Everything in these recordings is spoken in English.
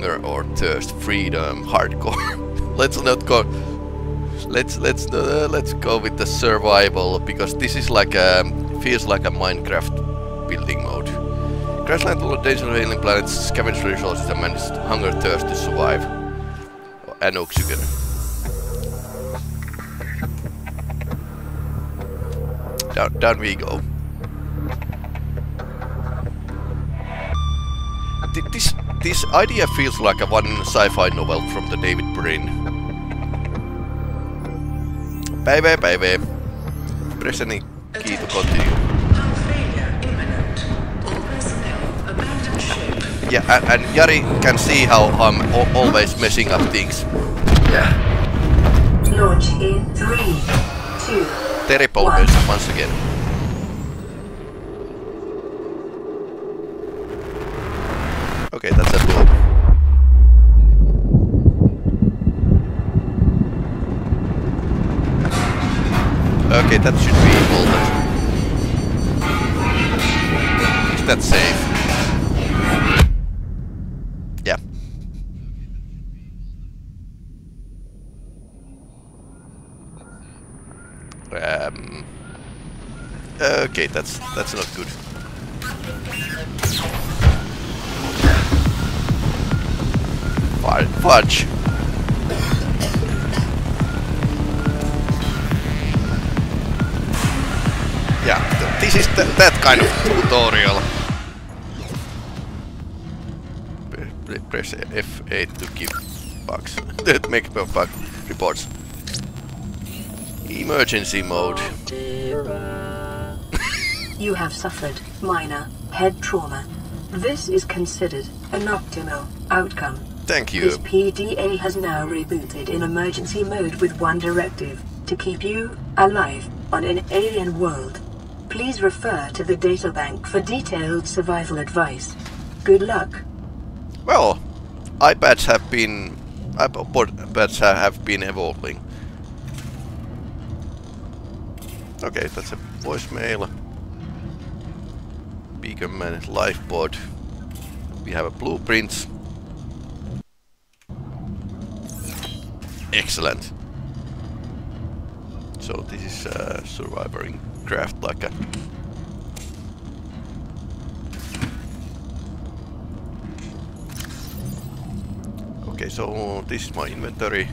hunger or thirst, freedom, hardcore. Let's go with the survival, because this is like a, feels like a Minecraft building mode. Grassland, danger, alien planets, scavenge resources, and manage hunger, thirst to survive, and oxygen. Down we go. This idea feels like a one sci-fi novel from the David Brin. Baby. Press any key to continue. Power failure imminent. All personnel abandon ship. Yeah, and Jari can see how I'm always messing up things. Yeah. Launch in 3, 2. Terry Powers once again. Okay, that's a blow. Okay, that should be bolder. Is that safe? Yeah. Okay, that's not good. Fudge. Yeah, this is that kind of tutorial. Press F8 to give bugs. Make bug reports. Emergency mode. You have suffered minor head trauma. This is considered an optimal outcome. Thank you. This PDA has now rebooted in emergency mode with one directive: to keep you alive on an alien world. Please refer to the databank for detailed survival advice. Good luck. Well, iPads have been evolving. Okay, that's a voicemail. Beacon man, lifeboat. We have a blueprint. Excellent. So this is surviving craft like a... Okay, so this is my inventory.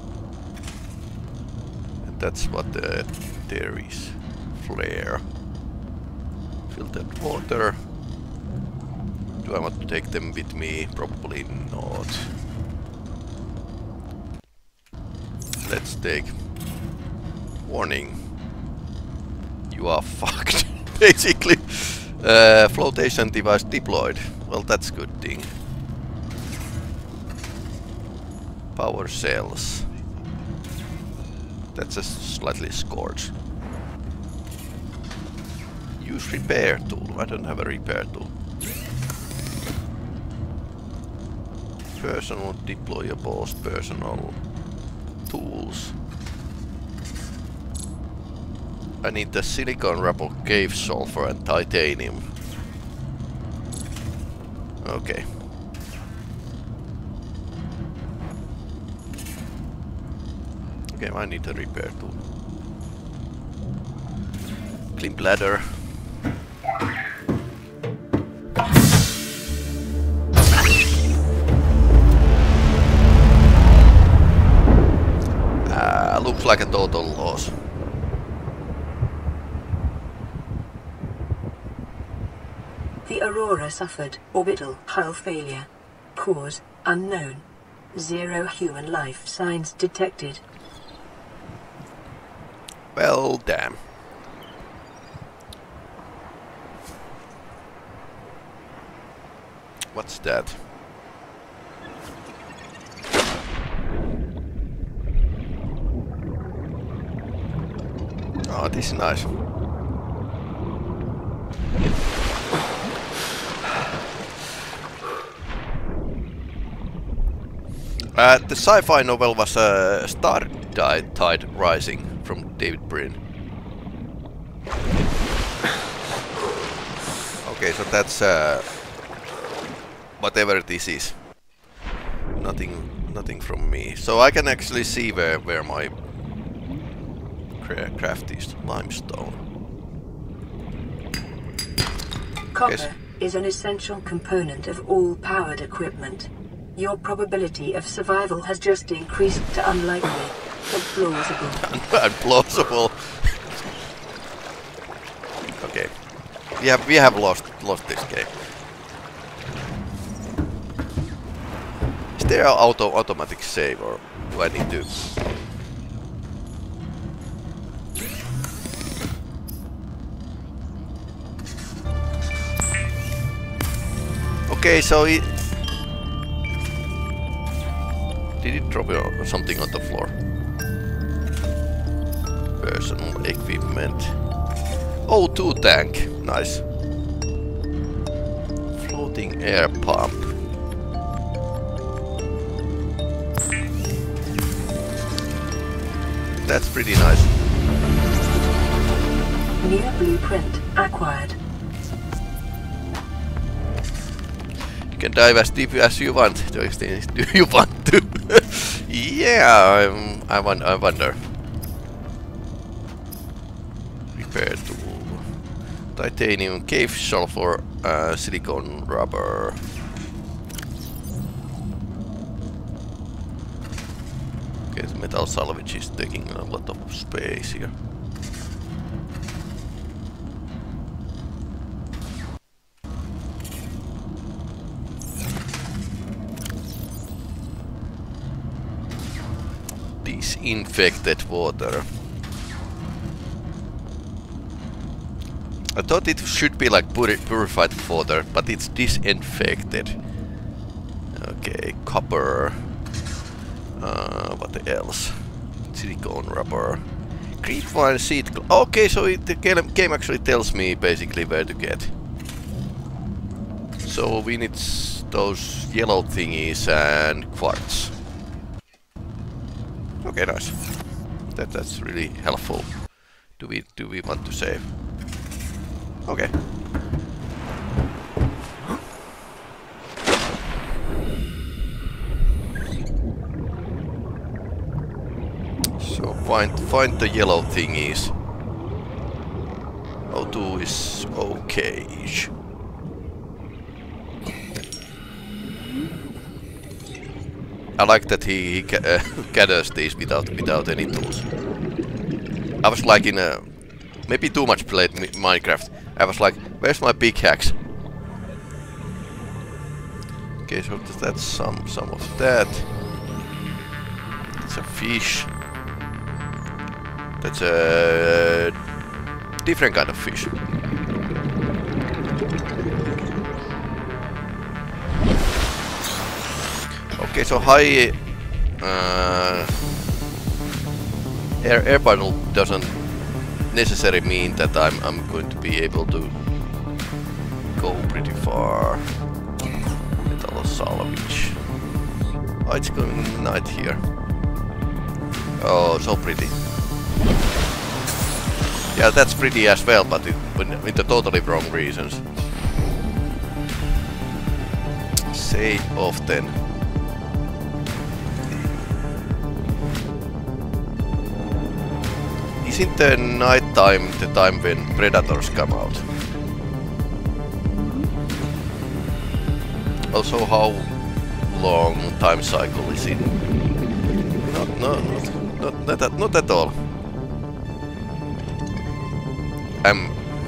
And that's what there is. Flare. Filtered water. Do I want to take them with me? Probably not. Let's take warning. You are fucked, basically. Flotation device deployed. Well, that's good thing. Power cells. That's a slightly scorched. Use repair tool. I don't have a repair tool. Personal deployables. Personal tools. I need the silicon rubble, cave sulfur, and titanium. Okay. Okay, I need a repair tool. Clean bladder. Looks like a total loss. The Aurora suffered orbital hull failure. Cause unknown. 0 human life signs detected. Well, damn. What's that? Oh, this is nice. The sci-fi novel was Star Tide Rising from David Brin. Okay, so that's whatever this is. Nothing from me. So I can actually see where my craft is. Limestone. Copper is an essential component of all powered equipment. Your probability of survival has just increased to unlikely, but plausible. Plausible. Okay. Yeah, we have lost this game. Is there an automatic save, or do I need to? Okay, so it... Did it drop something on the floor? Personal equipment. O2 tank. Nice. Floating air pump. That's pretty nice. New blueprint acquired. You can dive as deep as you want. Do you want to? Yeah, I wonder. Repair tool. Titanium, cave sulfur, silicone rubber. Okay, the metal salvage is taking a lot of space here. Infected water. I thought it should be like purified water, but it's disinfected. Okay, copper. What else? Silicone rubber. Grapevine seed. Okay, so the game actually tells me basically where to get. So we need those yellow thingies and quartz. Okay, nice. That's really helpful. Do we want to save? Okay. So find the yellow thingies. O2 is okay-ish. I like that he gathers these without any tools. I was like in a... Maybe too much played Minecraft. I was like, where's my pickaxe? Okay, so that's some of that. That's a fish. That's a... different kind of fish. Okay, so high air bundle doesn't necessarily mean that I'm going to be able to go pretty far. Metal salvage. Oh, it's going night here. Oh, so pretty. Yeah, that's pretty as well, but with the totally wrong reasons. Save often. Isn't the night time the time when predators come out? Also, how long time cycle is it? Not at all.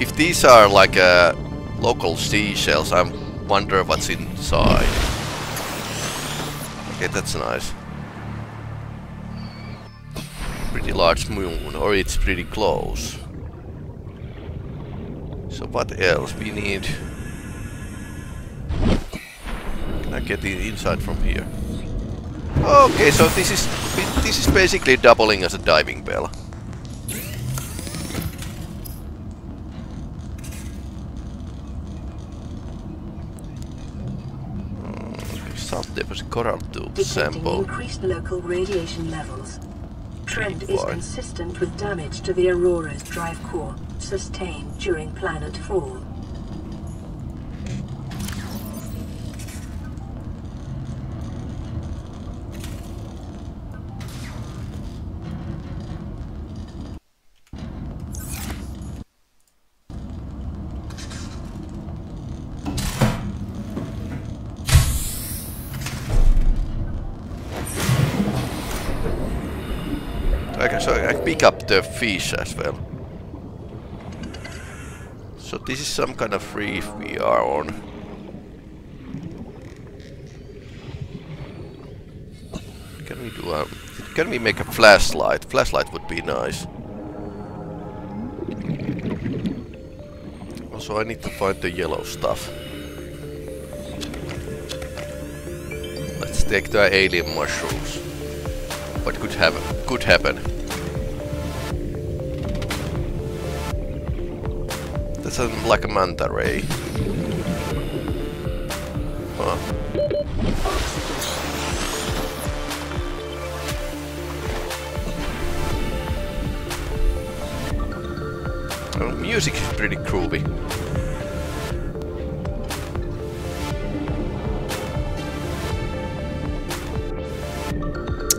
If these are like local seashells, I wonder what's inside. Okay, that's nice. Large moon, or it's pretty close. So what else we need? Can I get the inside from here? Okay, so this is basically doubling as a diving bell. There was a coral tube sample. Increased local radiation levels. Trend is consistent with damage to the Aurora's drive core sustained during planet fall. so I pick up the fish as well. So this is some kind of reef we are on. Can we do a... can we make a flashlight? Flashlight would be nice. Also I need to find the yellow stuff. Let's take the alien mushrooms. What could happen? Could happen. That's a, like a manta ray. Huh. Oh, music is pretty groovy.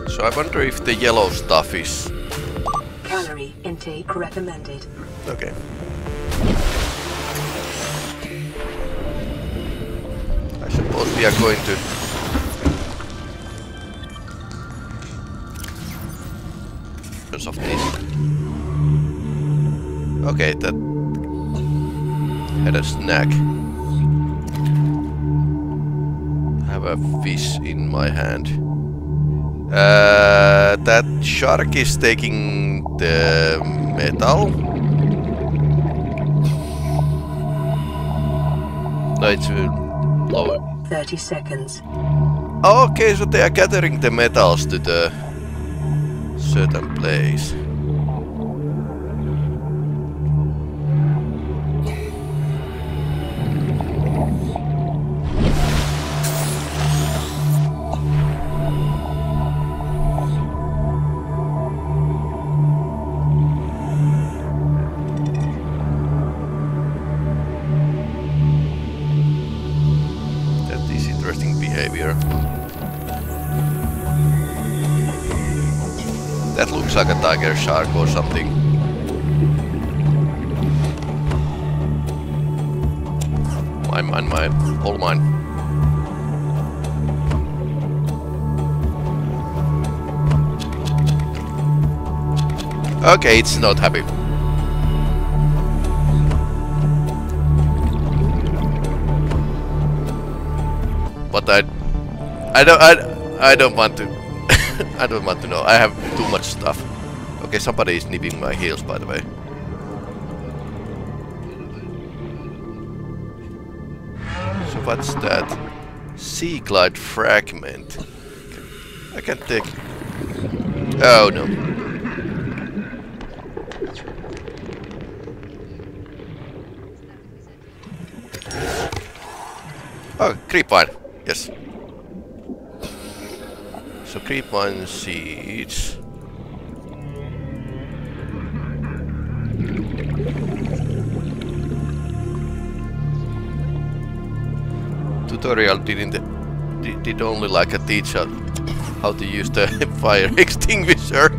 So I wonder if the yellow stuff is... calorie intake recommended. Okay. I suppose we are going to... because of this. Okay, that... had a snack. I have a fish in my hand. That shark is taking the metal. No, it's lower. 30 seconds. Oh, okay, so they are gathering the metals to the certain place. Like a tiger shark or something. Mine, all mine. Okay, it's not happy. But I don't want to. I don't want to know. I have too much stuff. Okay, somebody is nipping my heels, by the way. So what's that? Seaglide fragment. I can't take... oh no. Oh, creepvine. Yes. So creepvine seeds. Tutorial did only like a teacher how to use the fire extinguisher.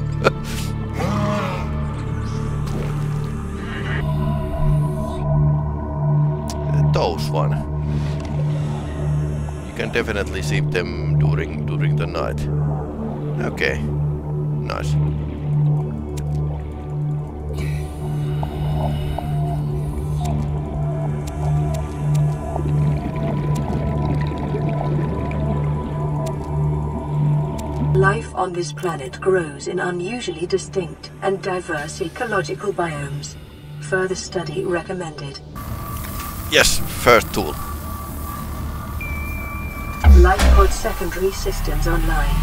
Those one. You can definitely see them during the night. Okay. Nice. Life on this planet grows in unusually distinct and diverse ecological biomes. Further study recommended. Yes, first tool. Life pod secondary systems online.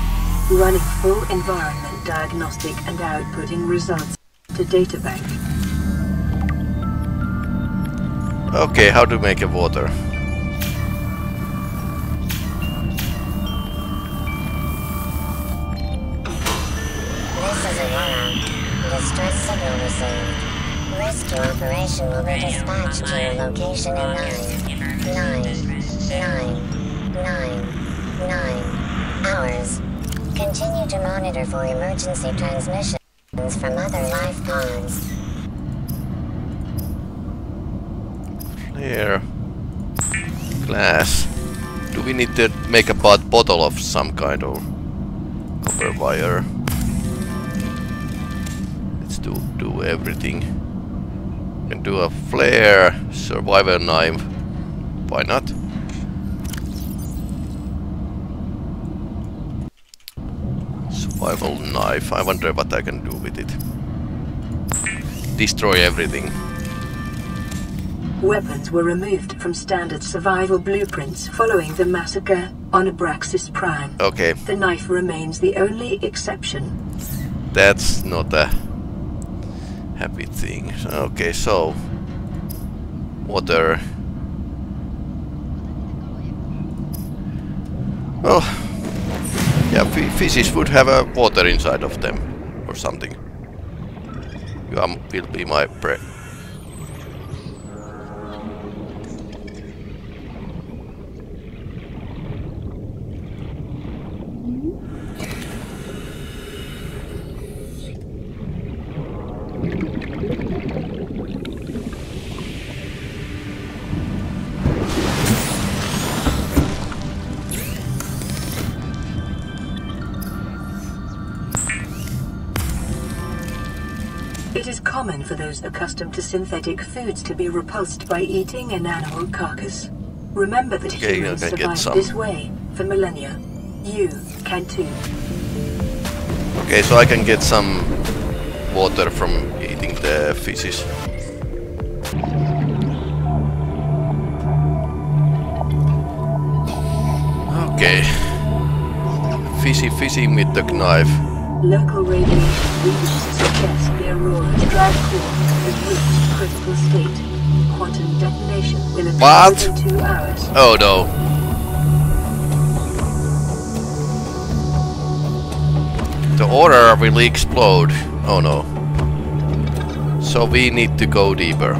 Running full environment diagnostic and outputting results to databank. Okay, how to make a water? Rescue operation will be dispatched to your location in 9 hours. Continue to monitor for emergency transmissions from other life pods. Clear. Glass. Do we need to make a bottle of some kind of copper wire? needs to do everything. You can do a flare, survival knife. Why not? Survival knife. I wonder what I can do with it. Destroy everything. Weapons were removed from standard survival blueprints following the massacre on Abraxas Prime. Okay. The knife remains the only exception. That's not a happy thing. Okay, so... water... well... yeah, fishes would have a water inside of them. Or something. You will be my prey. It is common for those accustomed to synthetic foods to be repulsed by eating an animal carcass. Remember that humans survived this way for millennia. You can too. Okay, so I can get some water from eating the fishes. Okay. Fishy with the knife. Local radiation readings suggest the Aurora's drive core has reached critical state. Quantum detonation will occur within 2 hours. Oh no. The Aurora will explode. Oh no. So we need to go deeper.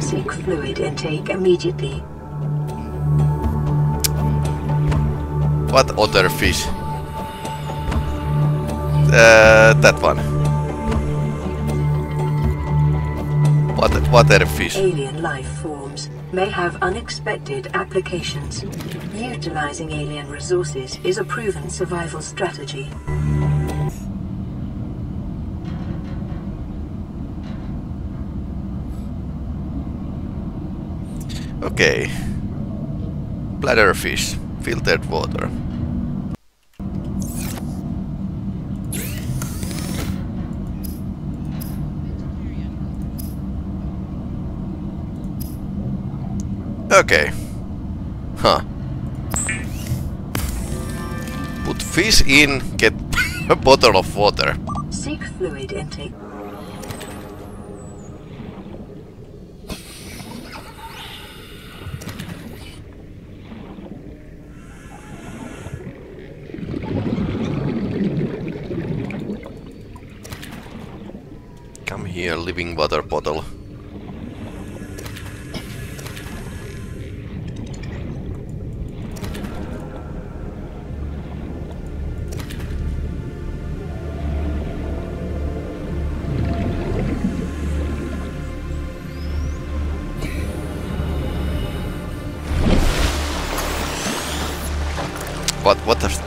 Seek fluid intake immediately. What other fish? That one. What are fish? Alien life forms may have unexpected applications. Utilizing alien resources is a proven survival strategy. Okay. Bladder fish, filtered water. Okay. Huh. Put fish in, get a bottle of water. Seek fluid intake. Come here, living water bottle.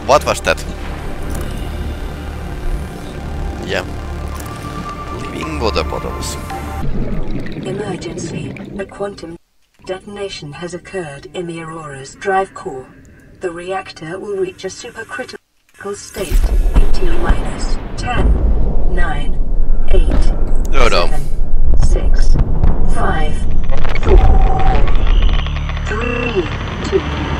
What was that? Yeah. Living water bottles. Emergency. A quantum detonation has occurred in the Aurora's drive core. The reactor will reach a supercritical state in T-10, 9, 8, oh, no. 7, 6, 5, 4, 3, 2.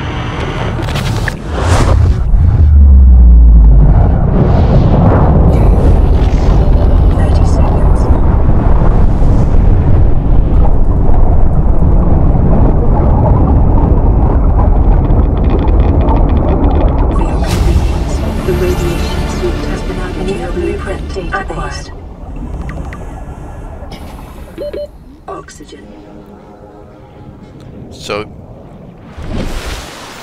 So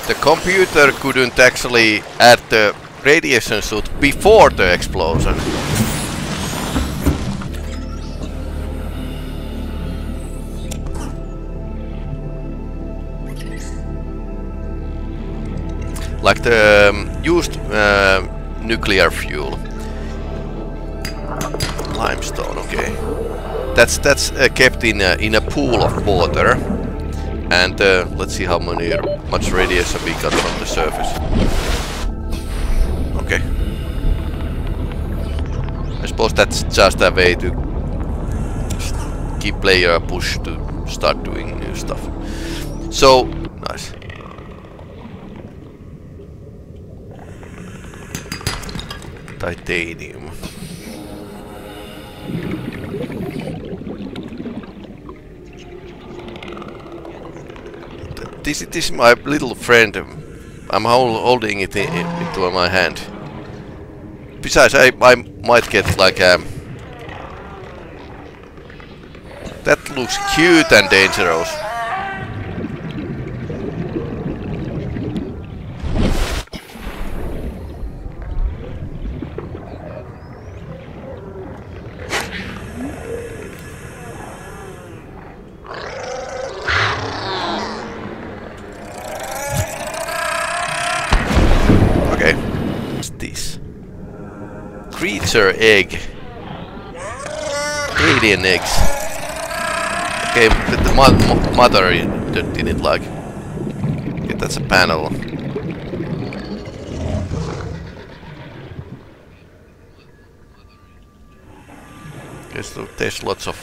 the computer couldn't actually add the radiation suit before the explosion. like the used nuclear fuel. Limestone, okay. That's kept in a pool of water, and let's see how much radiation we got from the surface. Okay. I suppose that's just a way to give player a push to start doing new stuff. So nice. Titanium. This is my little friend. I'm holding it into my hand. Besides, I might get like a... That looks cute and dangerous. Egg. Radiant eggs. Okay, the mother didn't like. Okay, that's a panel. Okay, so there's lots of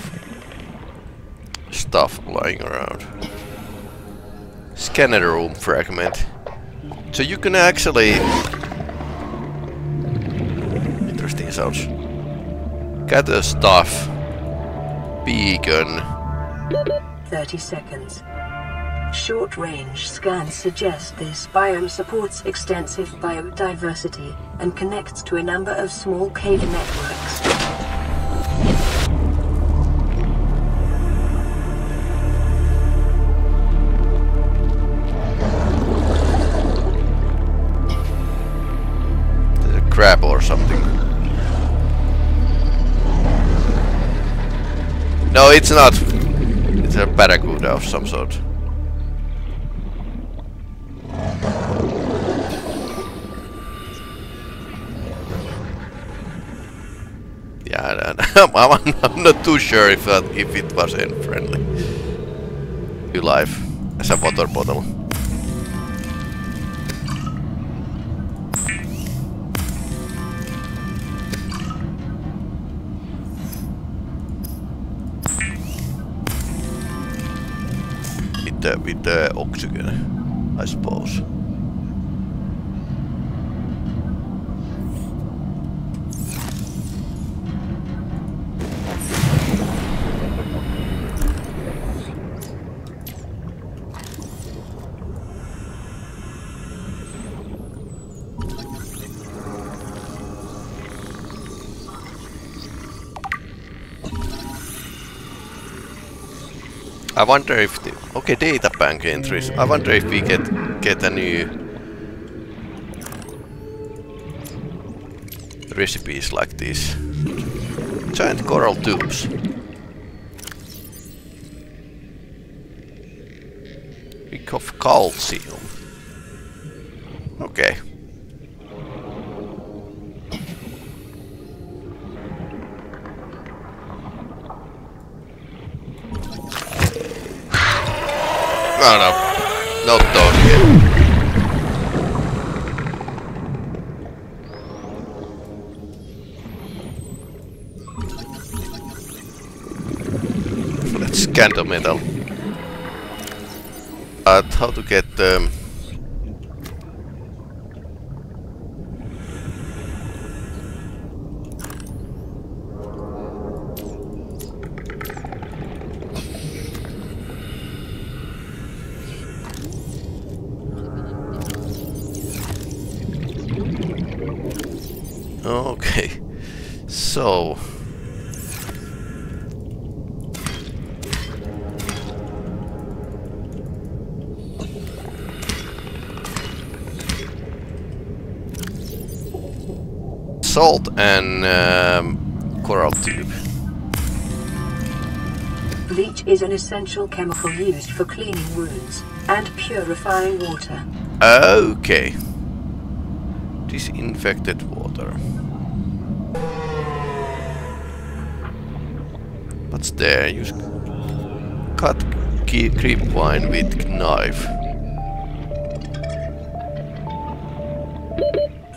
stuff lying around. Scanner room fragment. So you can actually... Sounds. Gather stuff. Beacon. 30 seconds. Short range scans suggest this biome supports extensive biodiversity and connects to a number of small cave networks. There's a crab or something. No, it's not. It's a barracuda of some sort. Yeah, I'm not too sure if it was friendly. You live as a water bottle. With the oxygen, I suppose. I wonder if the... Okay, data bank entries. I wonder if we get a new... recipes like this. Giant coral tubes. Pick of calcium. Okay. No, no, not those yet. Let's scan the metal. But how to get them? Okay, so salt and coral tube. Bleach is an essential chemical used for cleaning wounds and purifying water. Okay. Disinfected water. What's there? You cut grapevine with knife.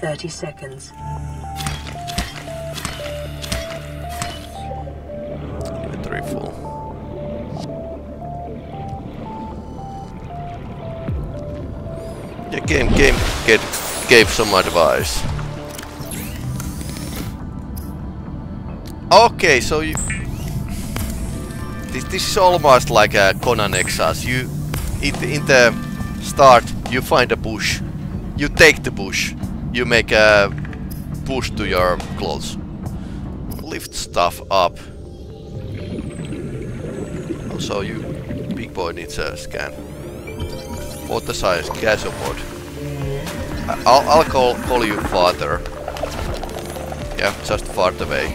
30 seconds. Inventory full. Yeah, game, gave some advice. Okay, so you. This is almost like a Conan Exiles. You, in the start, you find a bush, you take the bush, you make a push to your clothes, lift stuff up. Also, you big boy needs a scan. Water size gasopod. I'll call you father. Yeah, just far away.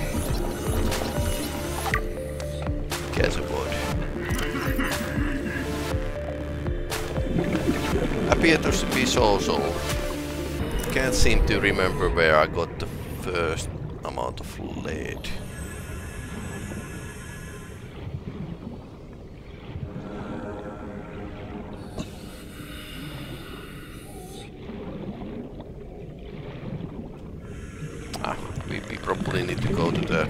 Gasopod. Appears to be so. Can't seem to remember where I got the first amount of lead. Ah, we probably need to go to the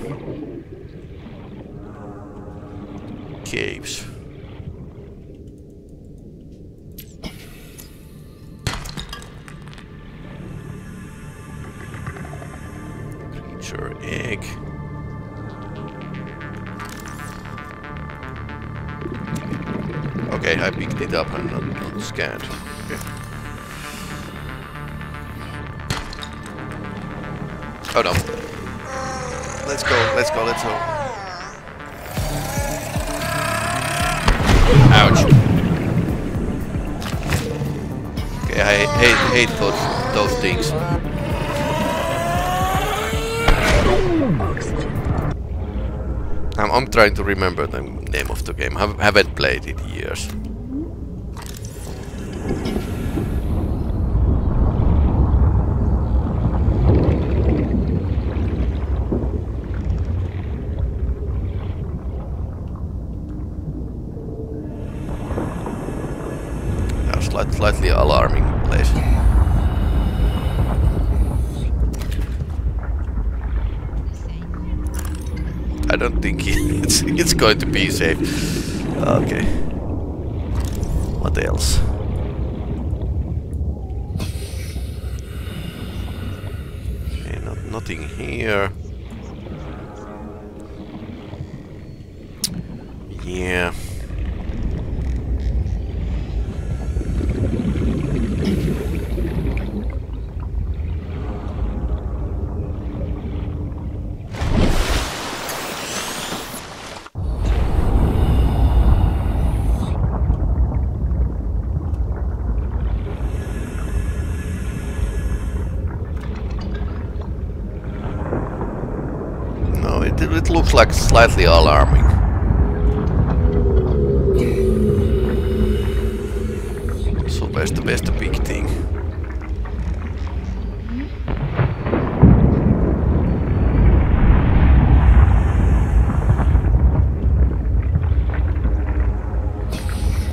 caves. Creature egg. Okay, I picked it up and not scanned. Okay. Oh no. Let's go. Ouch. Okay, I hate those things. I'm trying to remember the name of the game. I haven't played it in years. Slightly alarming place. I don't think it's going to be safe. Okay. What else? Okay, nothing here. Yeah. It looks like slightly alarming. So where's the big thing?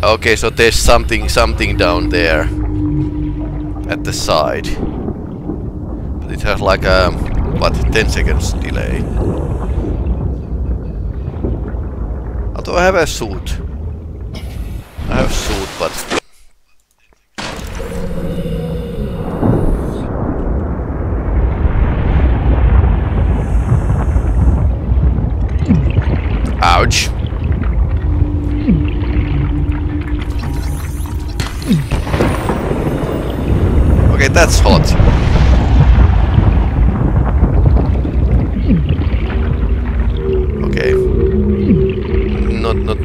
Okay, so there's something down there at the side. But it has like a what 10 seconds delay. Although I have a suit. I have suit, but ouch. Okay, that's hot.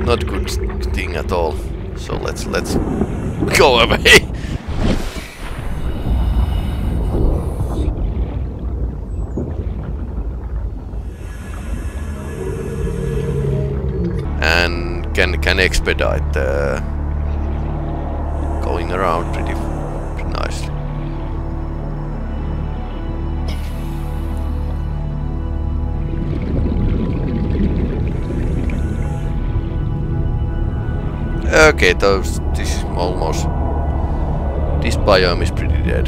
Not good thing at all. So let's go away. And can expedite the going around pretty nicely. Okay, this is almost... This biome is pretty dead.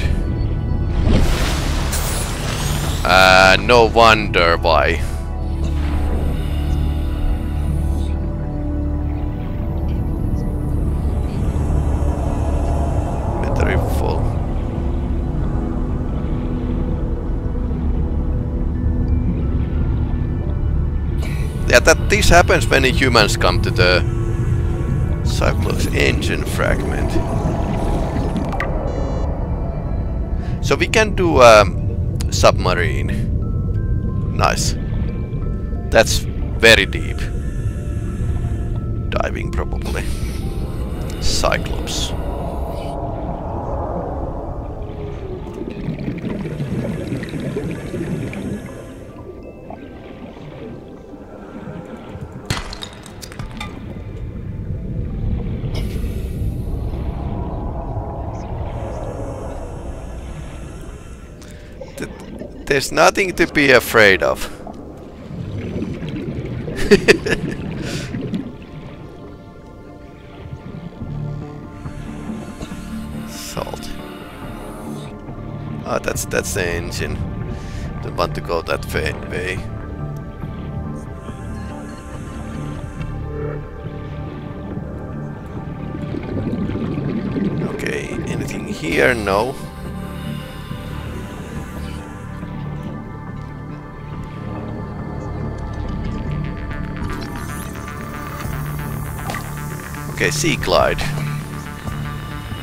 No wonder why. Yeah, that this happens when humans come to the Cyclops engine fragment. So we can do a submarine. Nice. That's very deep. Diving probably. Cyclops. There's nothing to be afraid of. Salt. Ah, oh, that's the engine. Don't want to go that way. Okay, anything here? No. Okay, Seaglide.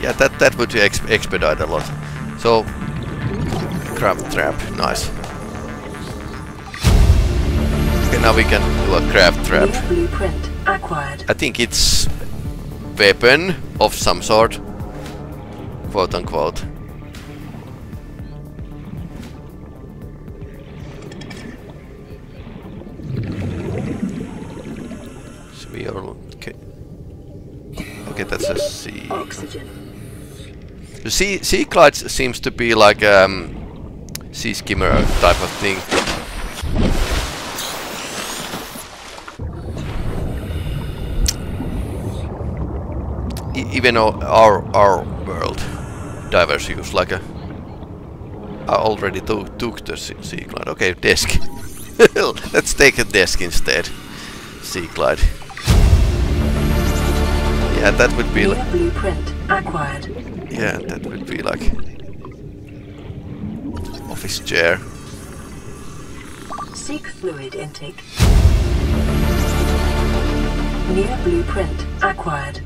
Yeah, that would expedite a lot. So, crab trap, nice. Okay, now we can do a crab trap. I think it's weapon of some sort, quote unquote. So we are okay. Okay, that's a sea. Oxygen. The Seaglide seems to be like a sea skimmer type of thing. Even our world divers use like a. I already took the Seaglide. Okay, desk. Let's take a desk instead. Seaglide. Yeah, that would be like... Blueprint acquired. Yeah, that would be like... Office chair. Seek fluid intake. Near blueprint acquired.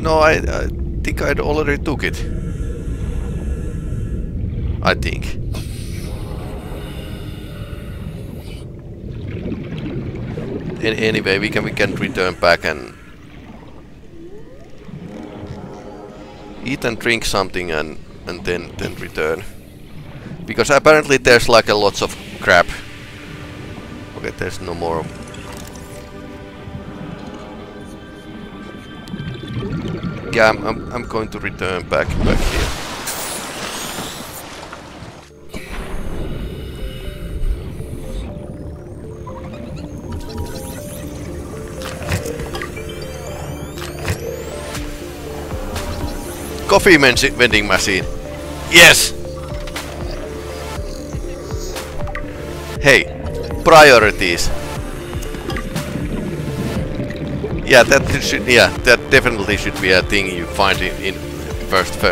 No, I think I'd already took it. I think. Anyway, we can return back and eat and drink something and then return. Because apparently there's like a lots of crap. Okay, there's no more. Yeah, I'm going to return back here. Coffee vending machine. Yes. Hey, priorities. Yeah, that definitely should be a thing you find in first.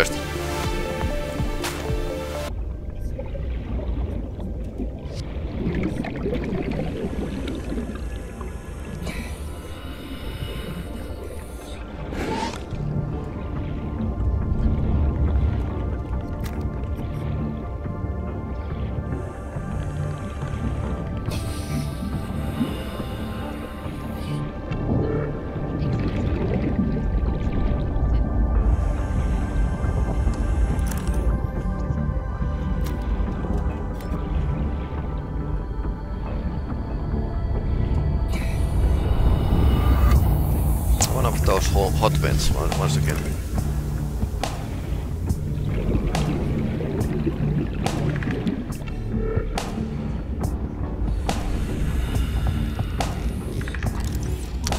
hot vents once again.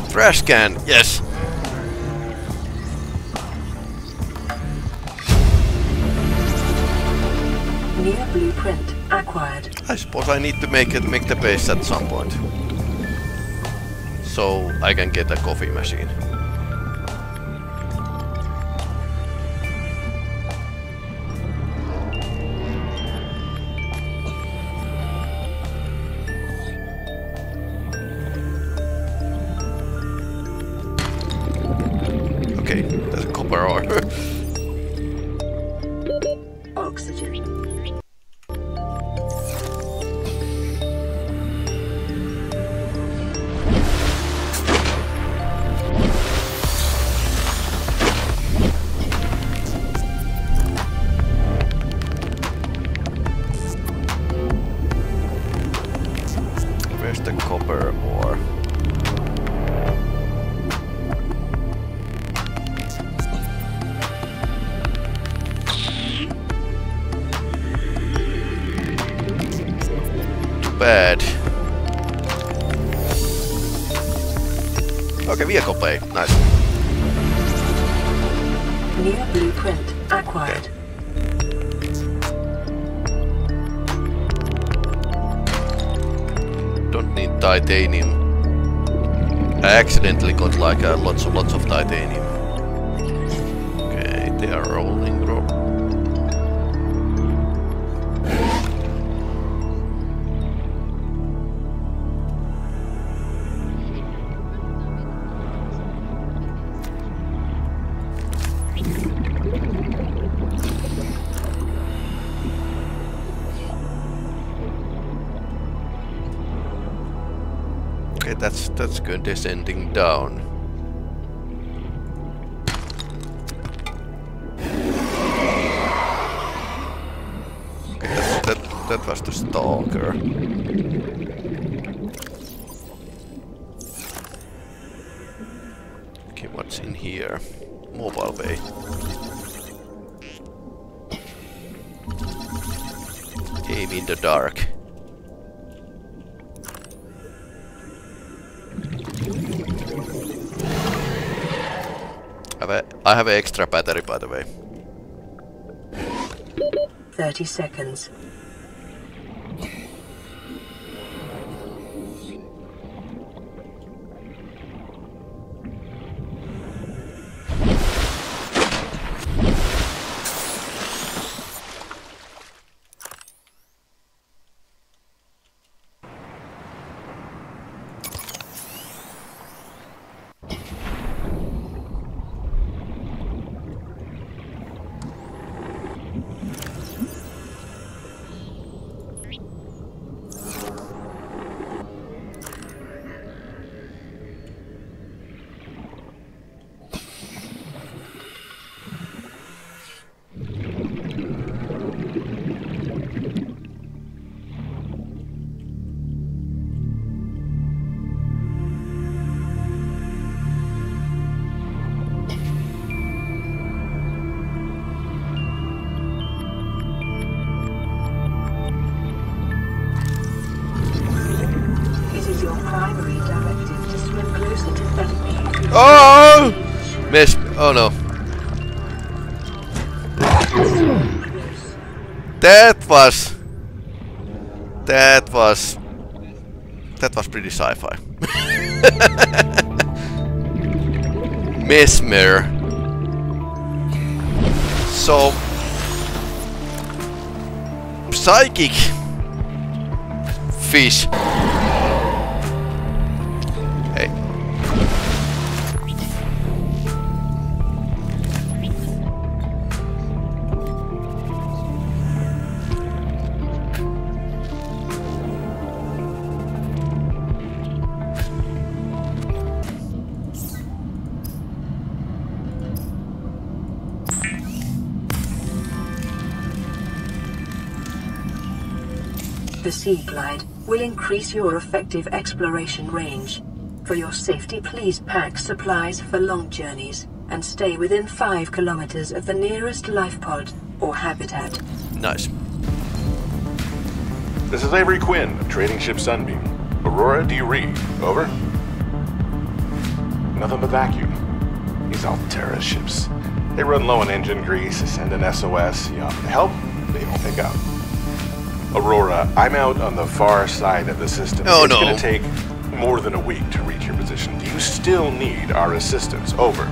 Trash can, yes! Near blueprint acquired. I suppose I need to make the base at some point, so I can get a coffee machine. Bad. Okay, vehicle pay. Nice. New blueprint acquired. Okay. Don't need titanium. I accidentally got like lots of titanium. Okay, they are rolling. That's good, descending down. Okay, that was the stalker. Okay, what's in here? Mobile bay. Aim in the dark. I have an extra battery, by the way. 30 seconds. Oh no. That was pretty sci-fi. Mesmer. So psychic fish. The Seaglide will increase your effective exploration range. For your safety, please pack supplies for long journeys. and stay within 5 kilometers of the nearest life pod or habitat. Nice. This is Avery Quinn of Trading Ship Sunbeam. Aurora, do you read? Over. Nothing but vacuum. These Alterra ships. They run low on engine grease, send an SOS, you offer help, they won't pick up. Aurora, I'm out on the far side of the system. Oh, it's no. It's going to take more than a week to reach your position. Do you still need our assistance? Over.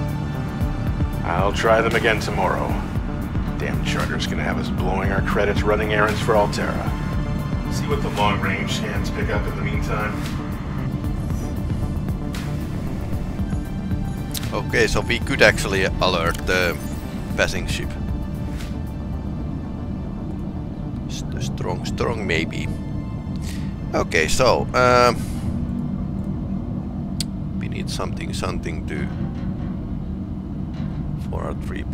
I'll try them again tomorrow. Damn charter's going to have us blowing our credits running errands for Alterra. See what the long-range scans pick up in the meantime. Okay, so we could actually alert the passing ship. Strong maybe. Okay, so we need something to for our trip.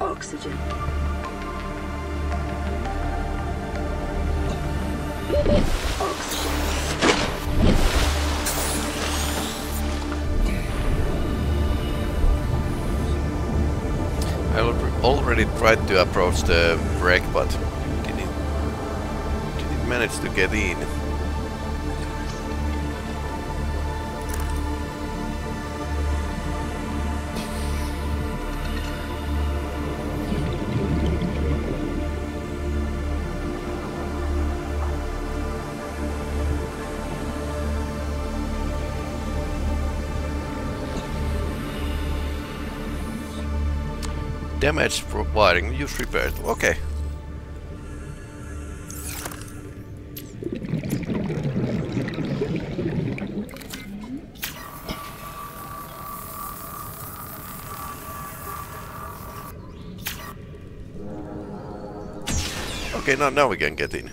Oxygen. I tried to approach the wreck, but didn't manage to get in. Damage for wiring, use repaired. Okay. Okay, now we can get in.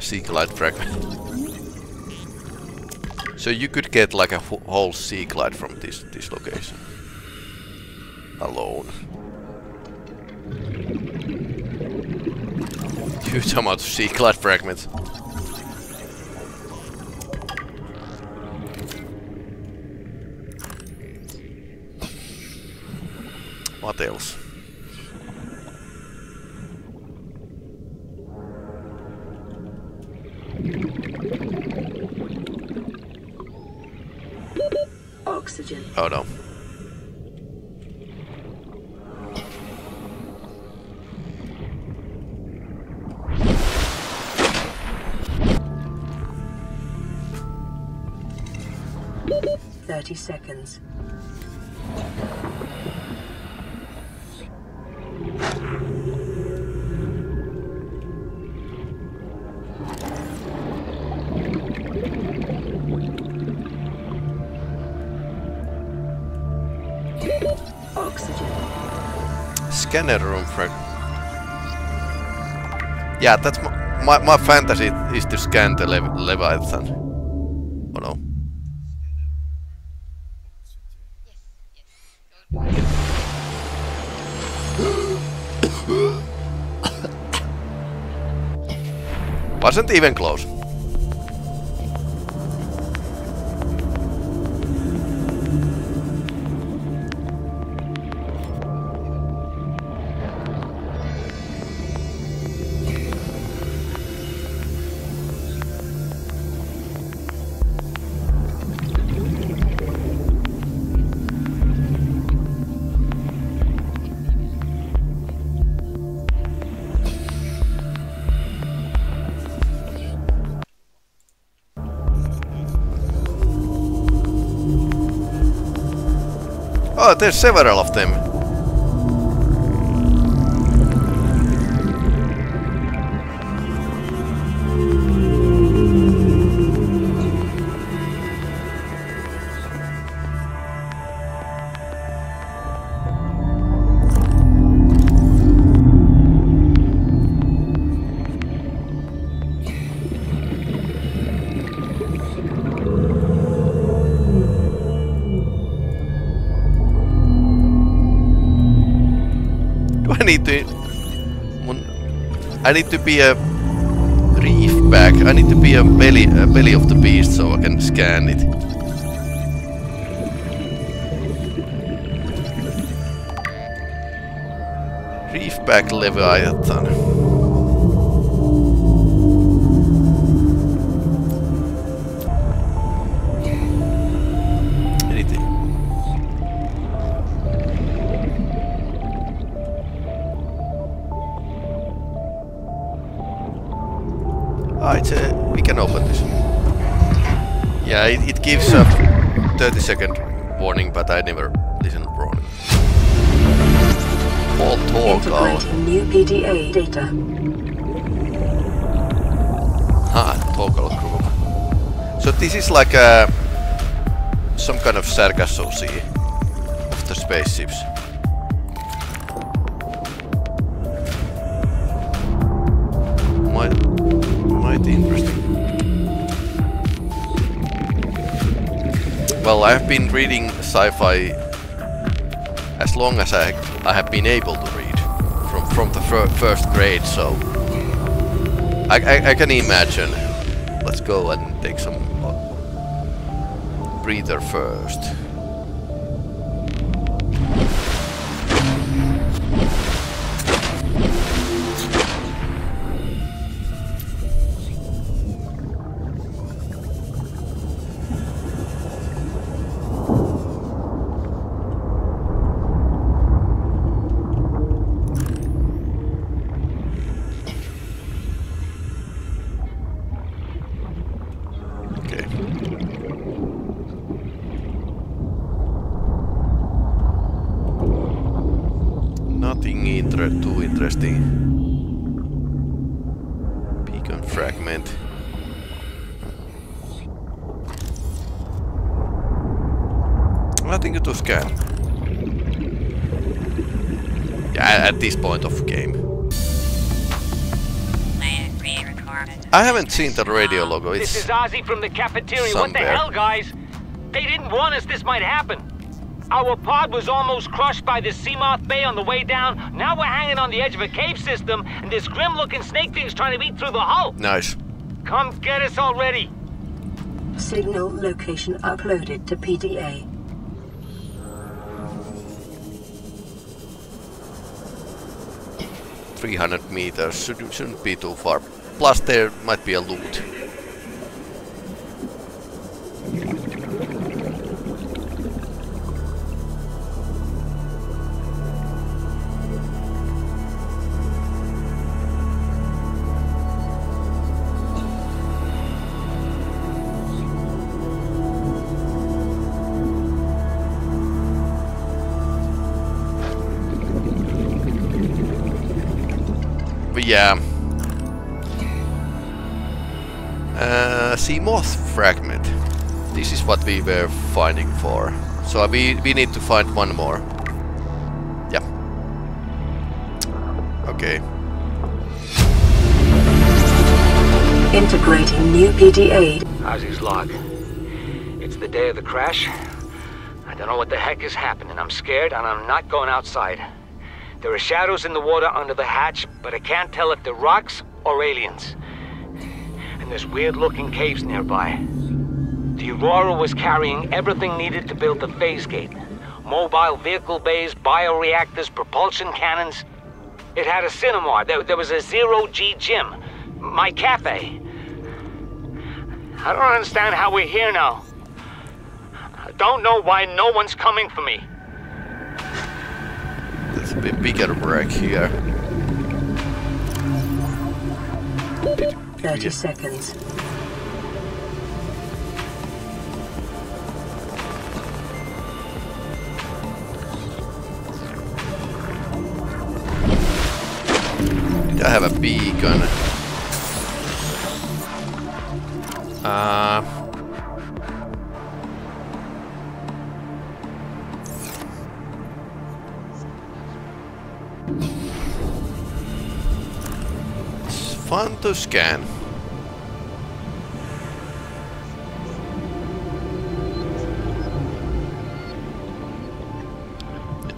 Seaglide fragment. So you could get like a whole Seaglide from this location alone. Huge amount of Seaglide fragments. What else? Oh no. Beep. 30 seconds. Scanner room fragment. Yeah, that's my fantasy is to scan the Leviathan. Oh no. Wasn't even close. There's several of them. I need to be a Reefback. I need to be a belly of the beast so I can scan it. Reefback Leviathan. It gives a 30-second warning, but I never listen to warning. All talk out. New PDA data. Talk out group. So this is like a some kind of Sargasso Sea of the spaceships. Might be interesting. Well, I've been reading sci-fi as long as I have been able to read from the first grade, so I can imagine. Let's go and take some breather first. I haven't seen the radio logo. It's this is Ozzy from the cafeteria. Somewhere. What the hell, guys? They didn't warn us this might happen. Our pod was almost crushed by this Seamoth bay on the way down. Now we're hanging on the edge of a cave system, and this grim-looking snake thing's trying to eat through the hull. Nice. Come get us already. Signal location uploaded to PDA. $300 meters shouldn't be too far. Plus, there might be a loot. But yeah. Seamoth fragment. This is what we were finding for. So we need to find one more. Yeah. Okay. Integrating new PDA. Ozzy's log. It's the day of the crash. I don't know what the heck is happening. I'm scared and I'm not going outside. There are shadows in the water under the hatch, but I can't tell if they're rocks or aliens. There's weird-looking caves nearby. The Aurora was carrying everything needed to build the phase gate. Mobile vehicle bays, bioreactors, propulsion cannons. It had a cinema. There was a zero-G gym. My cafe. I don't understand how we're here now. I don't know why no one's coming for me. There's a bit bigger wreck here. 30 seconds. I have a beacon. It's fun to scan.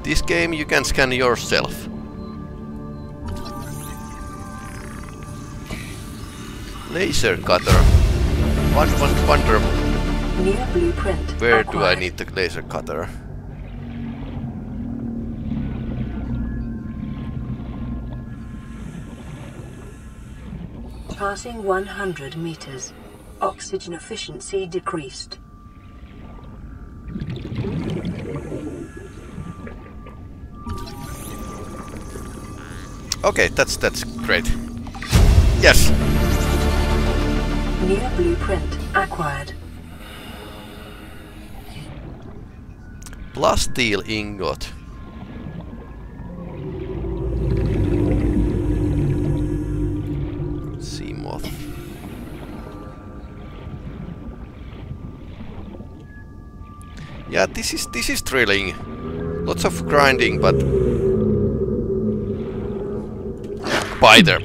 This game you can scan yourself. Laser cutter. One wonder where do I need the laser cutter? Passing 100 meters. Oxygen efficiency decreased. Okay, that's great. Yes. New blueprint acquired. Plus steel ingot. Seamoth. Yeah, this is thrilling. Lots of grinding, but by there.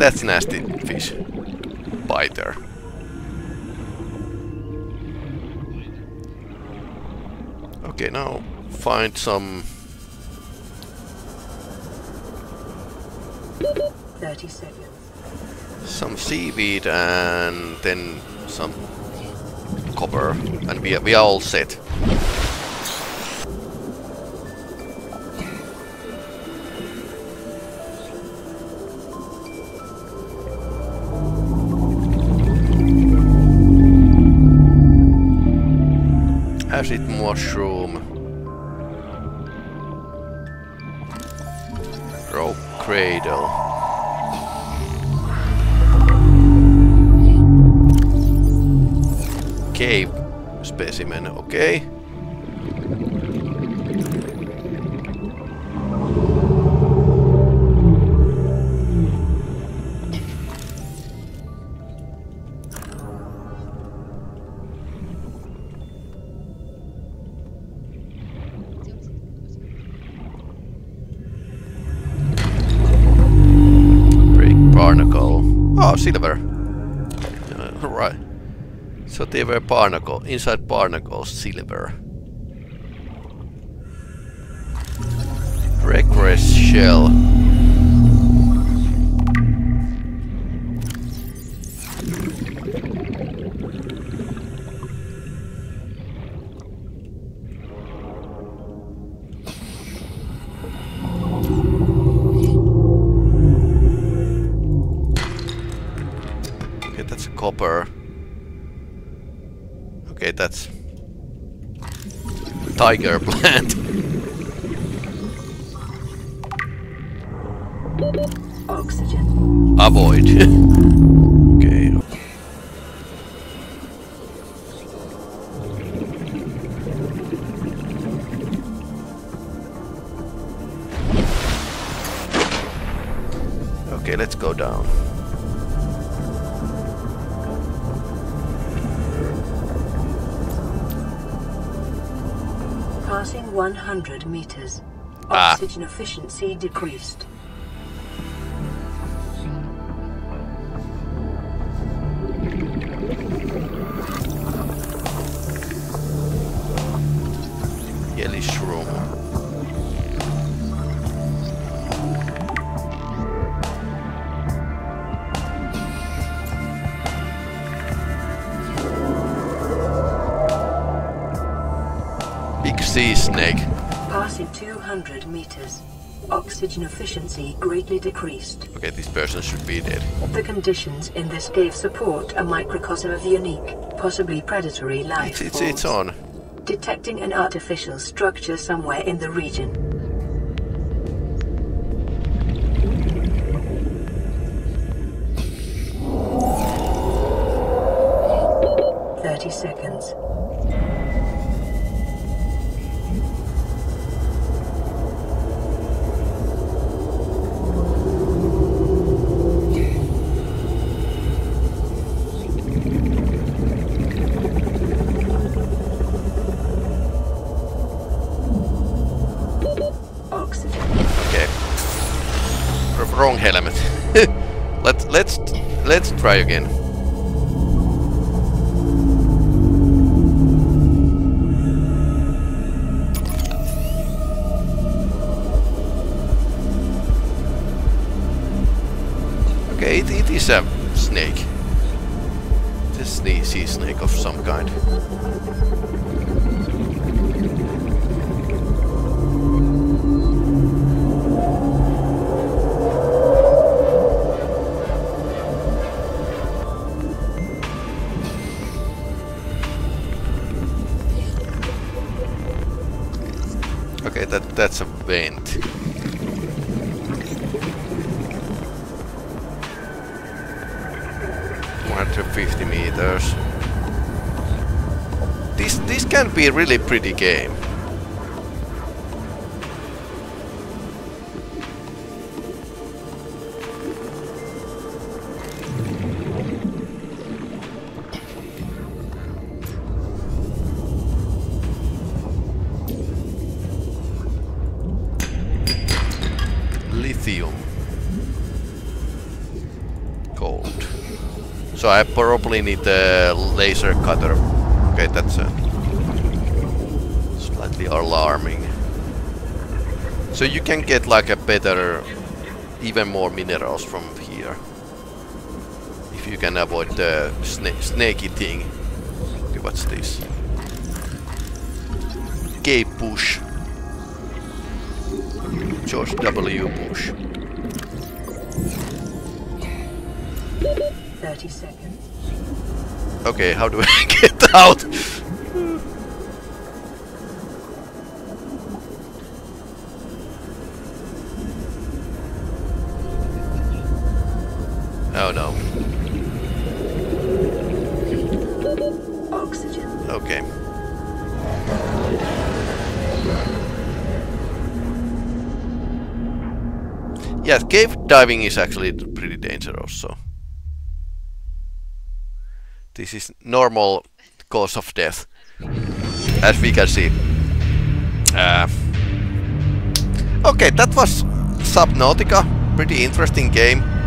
That's nasty fish. By there. Okay, now find some. 30 seconds. Some seaweed and then some copper, and we are all set. Acid mushroom. Rope cradle. Cave specimen, okay. Silver. Right. So they were barnacle. Inside barnacle, silver. Regress shell. Okay, that's tiger plant. Oxygen. Avoid. Okay. Okay, let's go down. Passing 100 meters. Oxygen efficiency decreased. Yellow shroom. Sea snake. Passing 200 meters. Oxygen efficiency greatly decreased. Okay, this person should be dead. The conditions in this cave support a microcosm of unique, possibly predatory life forms. It's on. Detecting an artificial structure somewhere in the region. Let's try again. Okay, it is a snake. This is the sea snake of some kind. Okay, that's a vent. $50 meters. This can be a really pretty game. Lithium. Gold. So I probably need a laser cutter. Okay, that's slightly alarming. So you can get like a better, even more minerals from here. If you can avoid the snaky thing. Okay, what's this? K. Bush. George W. Bush. 30 seconds. Okay, how do I get out? Oh no. Oxygen. Okay. Yes, cave diving is actually pretty dangerous, so. This is normal cause of death, as we can see. Okay, that was Subnautica, pretty interesting game.